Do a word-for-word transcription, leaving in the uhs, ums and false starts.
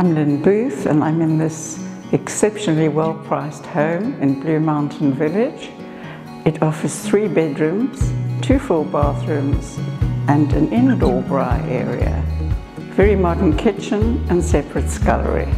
I'm Lynn Booth and I'm in this exceptionally well-priced home in Blue Mountain Village. It offers three bedrooms, two full bathrooms and an indoor bra area, very modern kitchen and separate scullery.